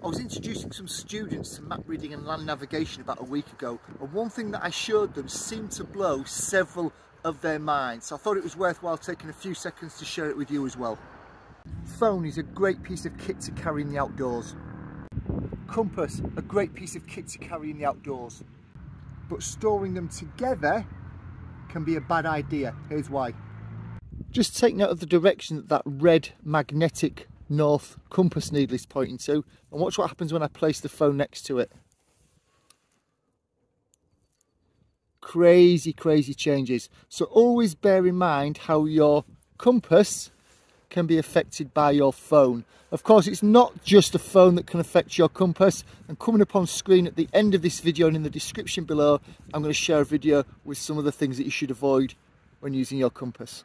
I was introducing some students to map reading and land navigation about a week ago, and one thing that I showed them seemed to blow several of their minds, so I thought it was worthwhile taking a few seconds to share it with you as well. Phone is a great piece of kit to carry in the outdoors. Compass, a great piece of kit to carry in the outdoors. But storing them together can be a bad idea. Here's why. Just take note of the direction that red magnetic north compass needle is pointing to, and watch what happens when I place the phone next to it. Crazy, crazy changes. So always bear in mind how your compass can be affected by your phone. Of course, it's not just a phone that can affect your compass, and coming up on screen at the end of this video and in the description below, I'm going to share a video with some of the things that you should avoid when using your compass.